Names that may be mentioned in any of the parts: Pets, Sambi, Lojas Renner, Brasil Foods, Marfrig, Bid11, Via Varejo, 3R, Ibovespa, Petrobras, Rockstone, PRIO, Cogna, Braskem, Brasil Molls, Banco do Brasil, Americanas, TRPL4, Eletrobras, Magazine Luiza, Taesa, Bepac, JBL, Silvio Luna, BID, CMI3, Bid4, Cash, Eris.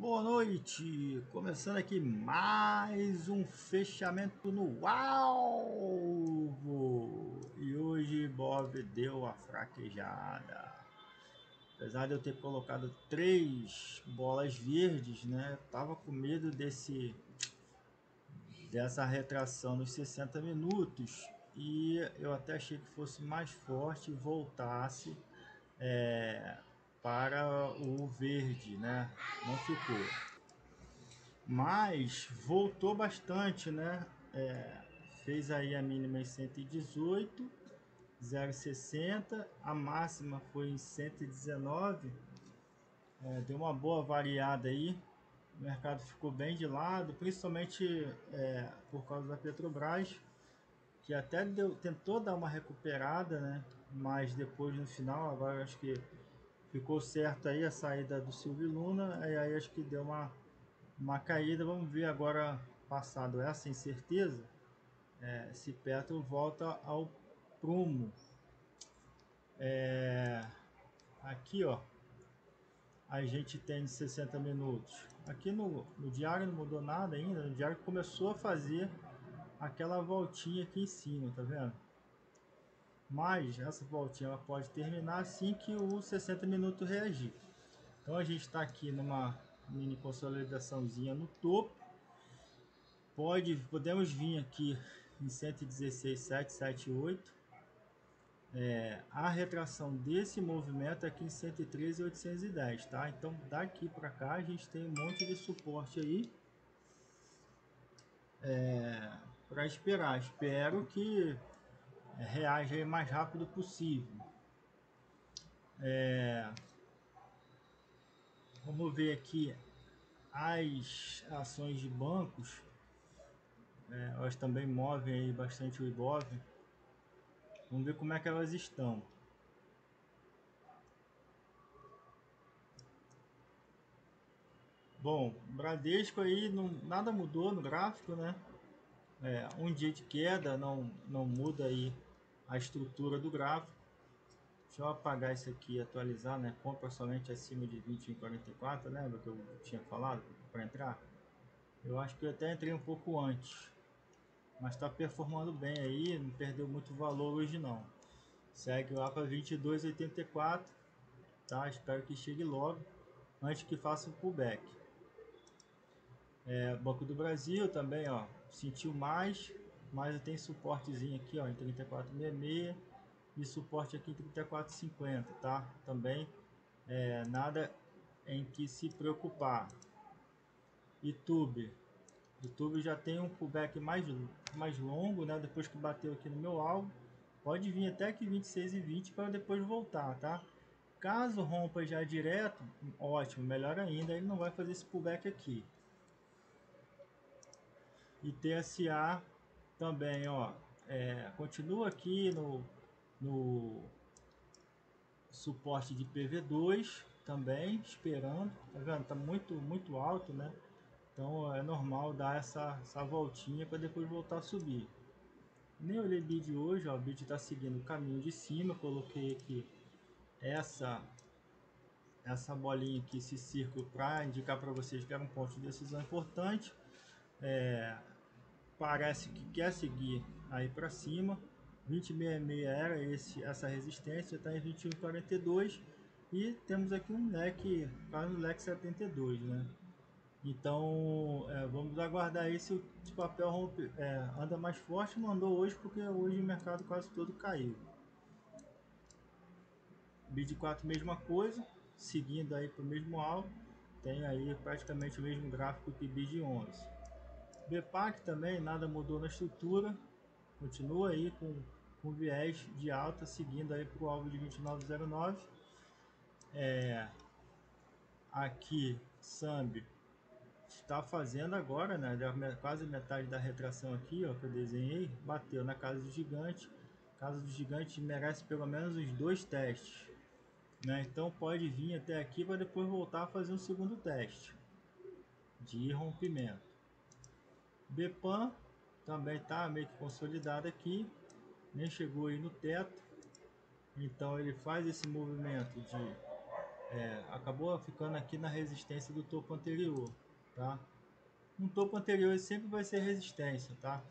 Boa noite, começando aqui mais um fechamento no alvo. E hoje Bob deu a fraquejada. Apesar de eu ter colocado 3 bolas verdes, né? Tava com medo dessa retração nos 60 minutos. E eu até achei que fosse mais forte e voltasse para o verde, né? Não ficou, mas voltou bastante, né? Fez aí a mínima em 118, 0,60, a máxima foi em 119, deu uma boa variada aí. O mercado ficou bem de lado, principalmente por causa da Petrobras, que até tentou dar uma recuperada, né? Mas depois no final, agora acho que ficou certo aí a saída do Silvio Luna, e aí acho que deu uma caída. Vamos ver agora, passado essa incerteza, se Petro volta ao prumo. Aqui, ó, a gente tem 60 minutos. Aqui no diário não mudou nada ainda. No diário começou a fazer aquela voltinha aqui em cima, tá vendo? Mas essa voltinha ela pode terminar assim que o 60 minutos reagir. Então a gente está aqui numa mini consolidaçãozinha no topo. Podemos vir aqui em 116,778. A retração desse movimento aqui em 113,810, tá? Então daqui para cá a gente tem um monte de suporte aí para esperar. Espero que reage aí mais rápido possível. Vamos ver aqui as ações de bancos. Elas também movem aí bastante o Ibov. Vamos ver como é que elas estão. Bom, Bradesco aí nada mudou no gráfico, né? Um dia de queda não muda aí a estrutura do gráfico. Deixa eu apagar isso aqui e atualizar, né? Compra somente acima de 21,44, lembra que eu tinha falado para entrar? Eu acho que eu até entrei um pouco antes, mas está performando bem aí, não perdeu muito valor hoje não. Segue lá para 22,84, tá? Espero que chegue logo, antes que faça um pullback. Banco do Brasil também, ó, sentiu mais, mas tem suportezinho aqui, ó, em 34,66 e suporte aqui em 34,50, tá? Também nada em que se preocupar. YouTube já tem um pullback mais longo, né? Depois que bateu aqui no meu alvo, pode vir até aqui 26,20 para depois voltar, tá? Caso rompa já direto, ótimo, melhor ainda, ele não vai fazer esse pullback aqui. E TSA também, ó, continua aqui no suporte de PV2 também, esperando, tá vendo? Tá muito alto, né? Então é normal dar essa voltinha para depois voltar a subir. Nem olhei BID hoje, ó, o BID tá seguindo o caminho de cima. Coloquei aqui essa bolinha aqui, esse círculo, para indicar para vocês que era um ponto de decisão importante. Parece que quer seguir aí para cima. 20,66 era essa resistência, está em 21,42 e temos aqui um leque, quase um leque 72, né? Então vamos aguardar aí se o papel rompe, anda mais forte. Não andou hoje porque hoje o mercado quase todo caiu. BID4 mesma coisa, seguindo aí para o mesmo alvo, tem aí praticamente o mesmo gráfico que BID11. Bepac também, nada mudou na estrutura, continua aí com viés de alta, seguindo aí para o alvo de 29,09. Aqui, Sambi está fazendo agora, né? Quase metade da retração aqui, ó, que eu desenhei, bateu na casa do gigante. A casa do gigante merece pelo menos os 2 testes, né? Então pode vir até aqui para depois voltar a fazer um segundo teste de rompimento. BPAN também está meio que consolidado aqui, nem chegou aí no teto, então ele faz esse movimento de acabou ficando aqui na resistência do topo anterior, tá? Um topo anterior sempre vai ser resistência, tá?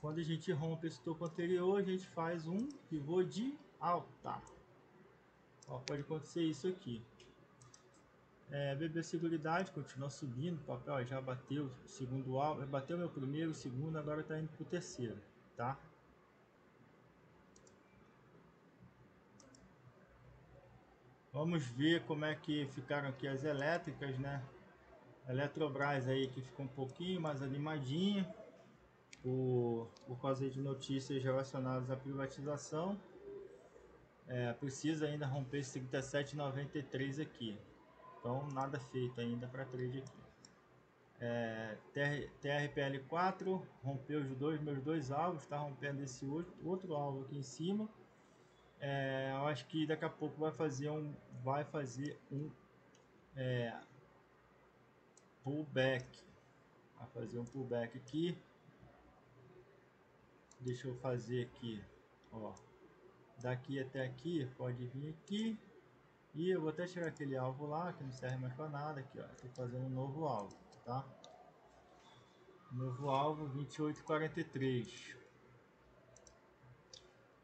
Quando a gente rompe esse topo anterior, a gente faz um pivô de alta. Ó, pode acontecer isso aqui. BB Seguridade continua subindo, o papel ó, já bateu o segundo alvo, bateu meu primeiro, o segundo, agora está indo para o terceiro, tá? Vamos ver como é que ficaram aqui as elétricas, né? Eletrobras aí que ficou um pouquinho mais animadinha por causa de notícias relacionadas à privatização. Precisa ainda romper esse 37,93 aqui. Então nada feito ainda para trade aqui. TRPL4 rompeu os meus dois alvos, está rompendo esse outro alvo aqui em cima. Eu acho que daqui a pouco vai fazer um pullback. Vai fazer um pullback aqui. Deixa eu fazer aqui, ó. Daqui até aqui, pode vir aqui. E eu vou até tirar aquele alvo lá, que não serve mais para nada. Aqui, ó, estou fazendo um novo alvo, tá? Novo alvo, 28,43.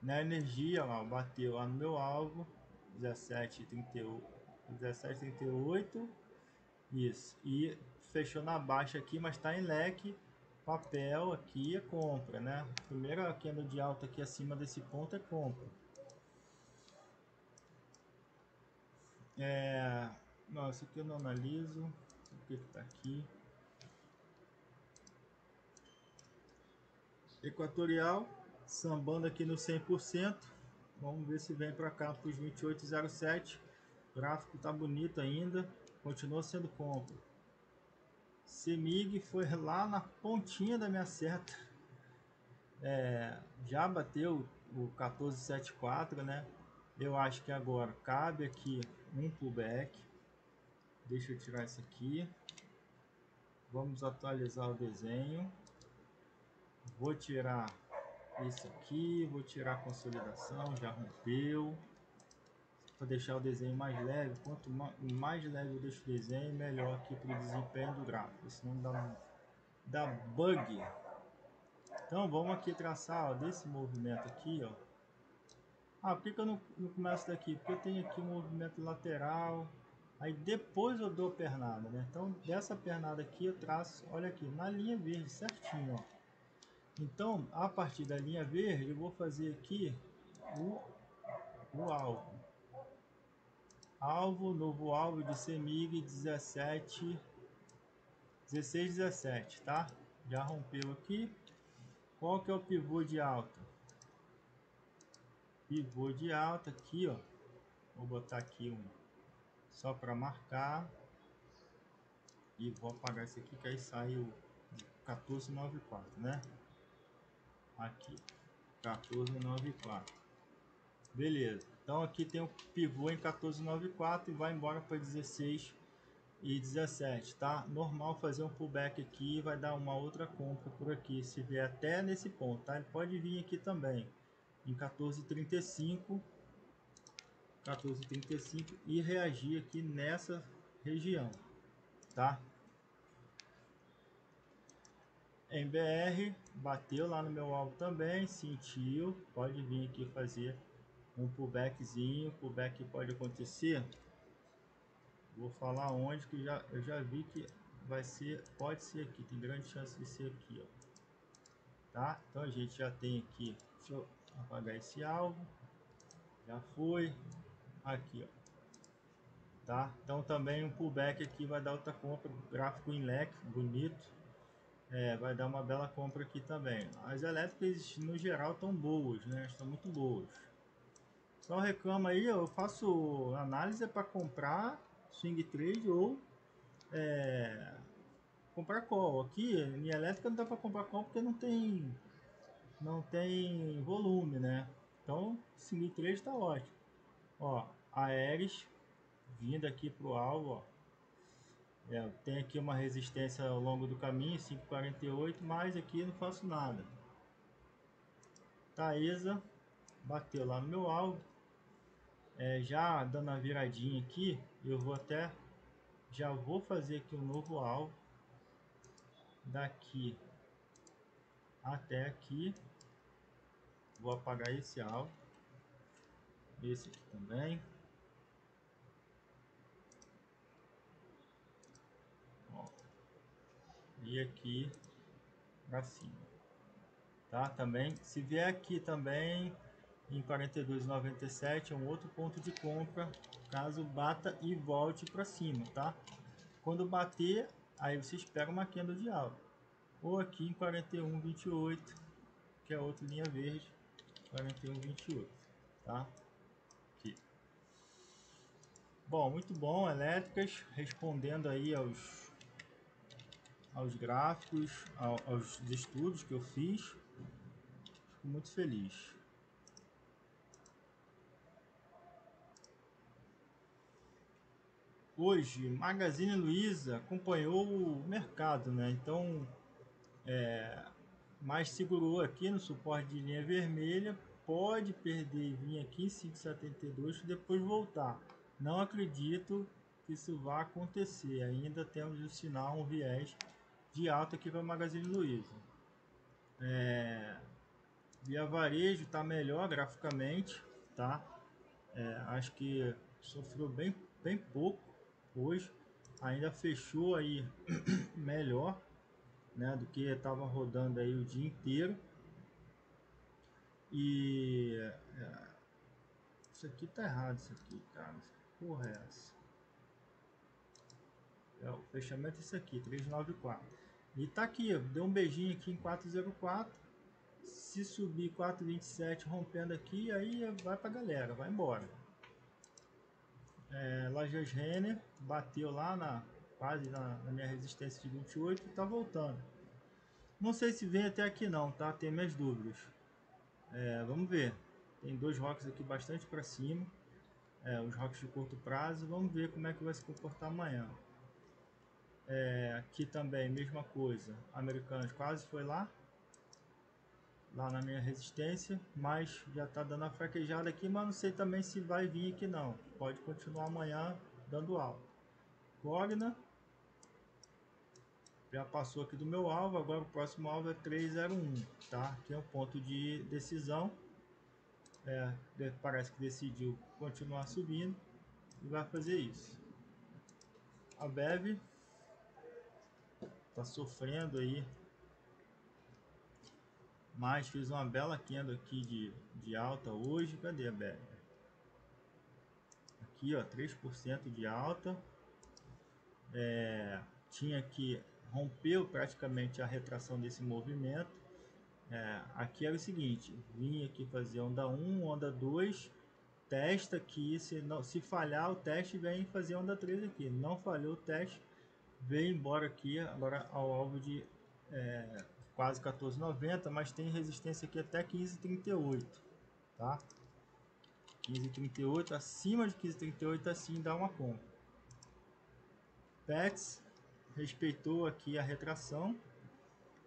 Na energia, ó, bateu lá no meu alvo, 17,38. Isso. E fechou na baixa aqui, mas está em leque. Papel aqui é compra, né? Primeira candle de alta aqui acima desse ponto é compra. Não, isso aqui eu não analiso. O que está aqui? Equatorial sambando aqui no 100%. Vamos ver se vem para cá para os 28,07. O gráfico está bonito ainda. Continua sendo compra. CEMIG foi lá na pontinha da minha seta. Já bateu o 14,74, né? Eu acho que agora cabe aqui um pullback. Deixa eu tirar isso aqui. Vamos atualizar o desenho. Vou tirar isso aqui. Vou tirar a consolidação. Já rompeu. Para deixar o desenho mais leve. Quanto mais leve eu deixo o desenho, melhor aqui para o desempenho do gráfico. Senão dá bug. Então vamos aqui traçar ó, desse movimento aqui, ó. Ah, por que eu não começo daqui? Porque eu tenho aqui um movimento lateral. Aí depois eu dou pernada, né? Então dessa pernada aqui eu traço, olha aqui, na linha verde, certinho, ó. Então, a partir da linha verde, eu vou fazer aqui o alvo. Novo alvo de CEMIG 16,17, tá? Já rompeu aqui. Qual que é o pivô de alta? Pivô de alta aqui, ó. Vou botar aqui um só para marcar. E vou apagar esse aqui que aí sai o 1494, né? Aqui, 1494. Beleza. Então aqui tem o pivô em 1494 e vai embora para 16,17, tá? Normal fazer um pullback aqui, vai dar uma outra compra por aqui, se vier até nesse ponto, tá? Ele pode vir aqui também. Em 14,35 e reagir aqui nessa região, tá? Em BR bateu lá no meu alvo também, sentiu, pode vir aqui fazer um pullbackzinho, pullback pode acontecer. Vou falar onde que eu já vi que vai ser, pode ser aqui, tem grande chance de ser aqui, ó. Tá? Então a gente já tem aqui, deixa eu apagar esse alvo, já foi, aqui ó, tá? Então também um pullback aqui vai dar outra compra, gráfico em leque, bonito, vai dar uma bela compra aqui também. As elétricas no geral estão boas, né? Estão muito boas. Só reclama aí, eu faço análise para comprar swing trade ou comprar call. Aqui minha elétrica não dá para comprar call porque não tem volume, né? Então CMI3 está ótimo, ó. A Eris vindo aqui pro alvo, ó. Tem aqui uma resistência ao longo do caminho, 5,48, mas aqui eu não faço nada. Taesa bateu lá no meu alvo, Já dando a viradinha aqui, eu vou até, já vou fazer aqui um novo alvo, daqui até aqui, vou apagar esse alvo, esse aqui também, ó, e aqui pra cima, tá? Também, se vier aqui também em 42,97 é um outro ponto de compra, caso bata e volte para cima, tá? Quando bater, aí você espera uma queda de alvo, ou aqui em 41,28, que é outra linha verde, 41,28, tá? Aqui. Bom, muito bom, elétricas, respondendo aí aos gráficos, aos estudos que eu fiz, fico muito feliz. Hoje, Magazine Luiza acompanhou o mercado, né? Então, mas segurou aqui no suporte de linha vermelha, pode perder e vir aqui em 5,72 e depois voltar. Não acredito que isso vá acontecer, ainda temos um sinal, um viés de alta aqui para Magazine Luiza. Via Varejo está melhor graficamente, tá? Acho que sofreu bem pouco. Hoje ainda fechou aí melhor, né, do que estava rodando aí o dia inteiro. E isso aqui tá errado, isso aqui, cara, que porra é essa? O fechamento é isso aqui, 394, e tá aqui, deu um beijinho aqui em 404. Se subir 427 rompendo aqui, aí vai pra galera, vai embora. Lojas Renner bateu lá quase na minha resistência de 28 e tá voltando. Não sei se vem até aqui não, tá? Tem minhas dúvidas. Vamos ver. Tem dois rocks aqui bastante para cima, os rocks de curto prazo. Vamos ver como é que vai se comportar amanhã. Aqui também mesma coisa. Americanas quase foi lá na minha resistência, mas já está dando a fraquejada aqui, mas não sei também se vai vir aqui não, pode continuar amanhã dando alta. Cogna já passou aqui do meu alvo, agora o próximo alvo é 301, tá? Que é um ponto de decisão, parece que decidiu continuar subindo e vai fazer isso. A BEV está sofrendo aí, mas fiz uma bela queda aqui de alta hoje. Cadê a BEV? Aqui, ó, 3% de alta. Tinha que rompeu praticamente a retração desse movimento. Aqui é o seguinte: vim aqui fazer onda 1, onda 2, testa aqui. Se falhar o teste, vem fazer onda 3 aqui. Não falhou o teste, vem embora aqui agora ao alvo de quase 14,90, mas tem resistência aqui até 15,38, tá? 15,38, acima de 15,38 assim dá uma compra. Pets respeitou aqui a retração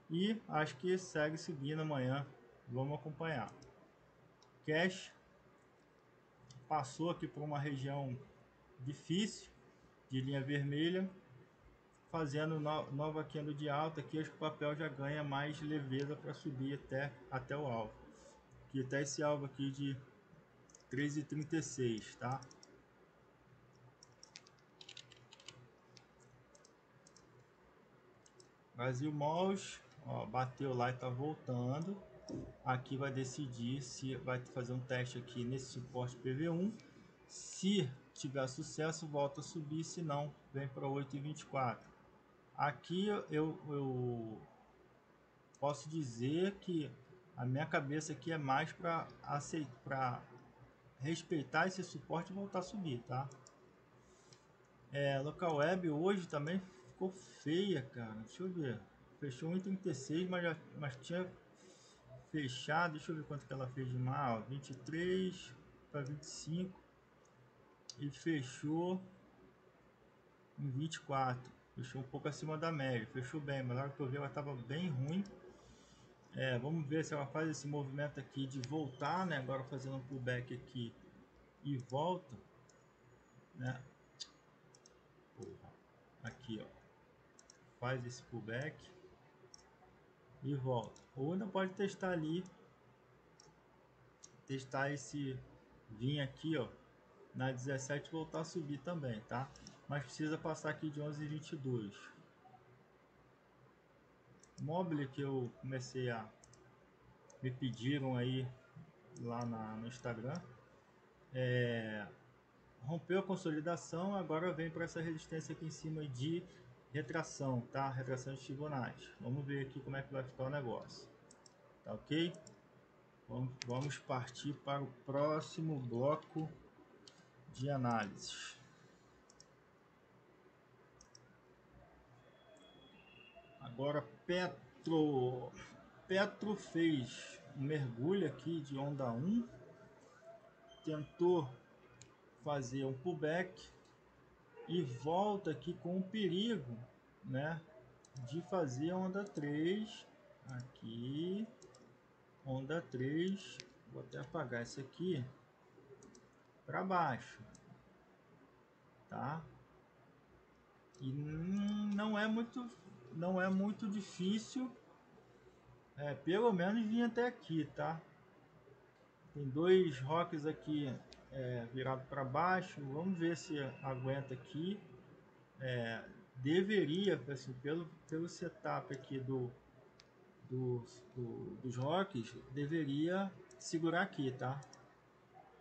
e acho que segue subindo amanhã, vamos acompanhar. Cash passou aqui por uma região difícil de linha vermelha, fazendo nova queda de alta aqui. Acho que o papel já ganha mais leveza para subir até o alvo, que até esse alvo aqui de 13,36, tá? Brasil Molls, ó, bateu lá e tá voltando. Aqui vai decidir se vai fazer um teste aqui nesse suporte PV1. Se tiver sucesso, volta a subir, se não, vem para 8,24. Aqui eu posso dizer que a minha cabeça aqui é mais para aceitar, para respeitar esse suporte e voltar a subir, tá? Localweb hoje também ficou feia, cara. Deixa eu ver. Fechou 1,36, mas tinha fechado. Deixa eu ver quanto que ela fez de mal. 23 para 25 e fechou em 24. Fechou um pouco acima da média, fechou bem, mas na hora que eu vi ela estava bem ruim. Vamos ver se ela faz esse movimento aqui de voltar, né? Agora fazendo um pullback aqui e volta, né? Porra. Aqui, ó, faz esse pullback e volta. Ou ainda pode testar ali, testar esse vir aqui, ó, na 17 voltar a subir também, tá? Mas precisa passar aqui de 11,22. Mobile, que eu comecei a me pediram aí lá no Instagram, rompeu a consolidação, agora vem para essa resistência aqui em cima de retração, tá? Retração de tribunais. Vamos ver aqui como é que vai ficar o negócio, tá, ok? Vamos partir para o próximo bloco de análises. Agora Petro. Petro fez um mergulho aqui de onda 1, tentou fazer um pullback e volta aqui com o perigo, né, de fazer onda 3 aqui, onda 3, vou até apagar isso aqui, para baixo, tá? E não é muito difícil, pelo menos vim até aqui, tá? Tem dois rocks aqui virado para baixo, vamos ver se aguenta aqui. Deveria, assim, pelo setup aqui dos rocks, deveria segurar aqui, tá?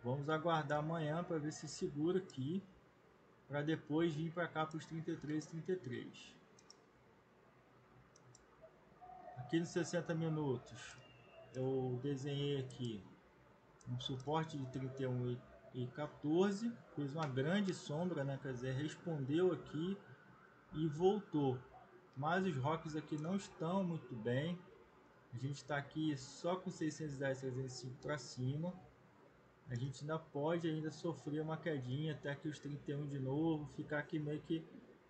Vamos aguardar amanhã para ver se segura aqui, para depois vir para cá para os 33. Aqui nos 60 minutos eu desenhei aqui um suporte de 31,14, fez uma grande sombra, né? Quer dizer, respondeu aqui e voltou, mas os rocks aqui não estão muito bem. A gente está aqui só com 610, 305 para cima. A gente ainda pode sofrer uma quedinha até aqui os 31 de novo, ficar aqui meio que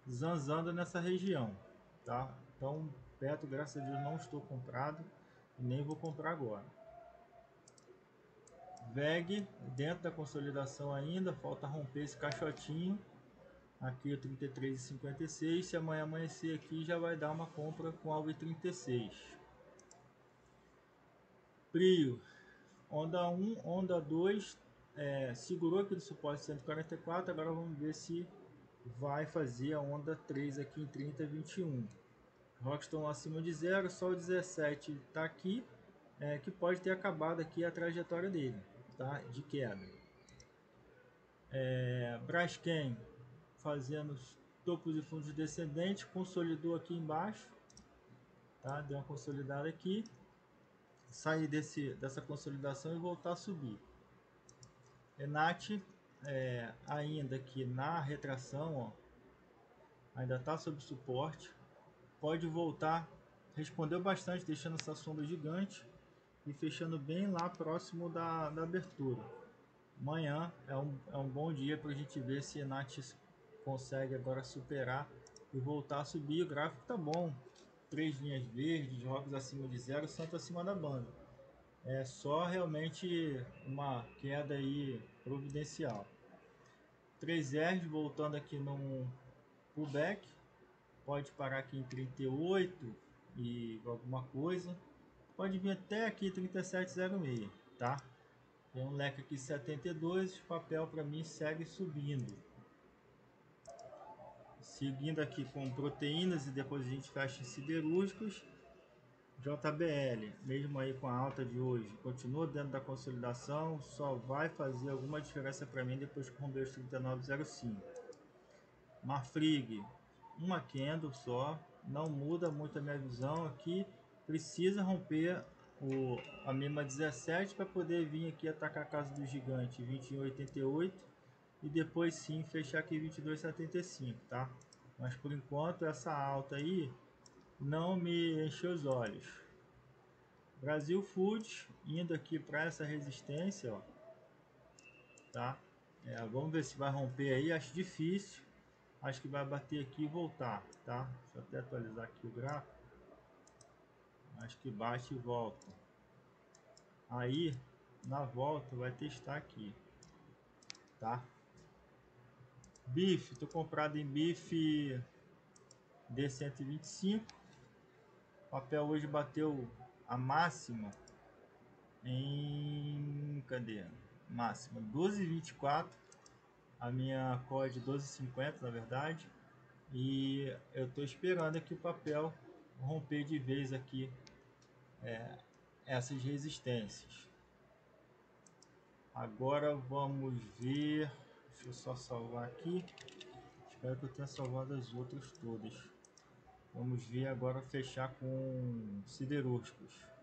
zanzando nessa região, tá? Então Petro, graças a Deus, não estou comprado e nem vou comprar agora. VEG dentro da consolidação ainda, falta romper esse caixotinho aqui, o 33,56. Se amanhã amanhecer aqui, já vai dar uma compra com alvo 36. PRIO, onda 1, onda 2, segurou aqui do suporte 144. Agora vamos ver se vai fazer a onda 3 aqui em 30,21. Rockstone acima de 0, só o 17 está aqui, que pode ter acabado aqui a trajetória dele, tá? De queda. Braskem fazendo os topos e fundos descendentes, consolidou aqui embaixo, tá? Deu uma consolidada aqui, sair dessa consolidação e voltar a subir. Enat ainda aqui na retração, ó, ainda está sob suporte. Pode voltar, respondeu bastante, deixando essa sombra gigante e fechando bem lá próximo da abertura. Amanhã é um bom dia para a gente ver se a Enat consegue agora superar e voltar a subir. O gráfico tá bom, 3 linhas verdes, rocks acima de 0, santo acima da banda. É só realmente uma queda aí providencial. 3R voltando aqui num pullback. Pode parar aqui em 38 e alguma coisa. Pode vir até aqui 37,06, tá? Tem um leque aqui 72, o papel para mim segue subindo. Seguindo aqui com proteínas e depois a gente fecha em siderúrgicos. JBL, mesmo aí com a alta de hoje, continua dentro da consolidação. Só vai fazer alguma diferença para mim depois que romper os 39,05. Marfrig, uma candle só, não muda muito a minha visão aqui. Precisa romper a mesma 17 para poder vir aqui atacar a casa do gigante 21,88 e depois sim fechar aqui 22,75, tá? Mas por enquanto essa alta aí não me encheu os olhos. Brasil Foods indo aqui para essa resistência, ó, tá? Vamos ver se vai romper aí, acho difícil. Acho que vai bater aqui e voltar, tá? Deixa eu até atualizar aqui o gráfico. Acho que bate e volta. Aí, na volta, vai testar aqui. tá? Bife, estou comprado em bife D125. O papel hoje bateu a máxima em, cadê? Máxima 12,24. A minha call é de 12,50, na verdade. E eu estou esperando aqui o papel romper de vez aqui essas resistências. Agora vamos ver, deixa eu só salvar aqui, espero que eu tenha salvado as outras todas. Vamos ver agora fechar com siderúrgicos.